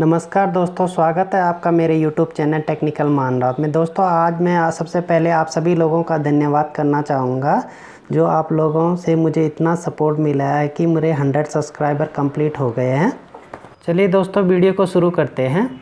नमस्कार दोस्तों, स्वागत है आपका मेरे YouTube चैनल टेक्निकल मान रावत में। दोस्तों आज मैं सबसे पहले आप सभी लोगों का धन्यवाद करना चाहूँगा जो आप लोगों से मुझे इतना सपोर्ट मिला है कि मेरे 100 सब्सक्राइबर कंप्लीट हो गए हैं। चलिए दोस्तों वीडियो को शुरू करते हैं।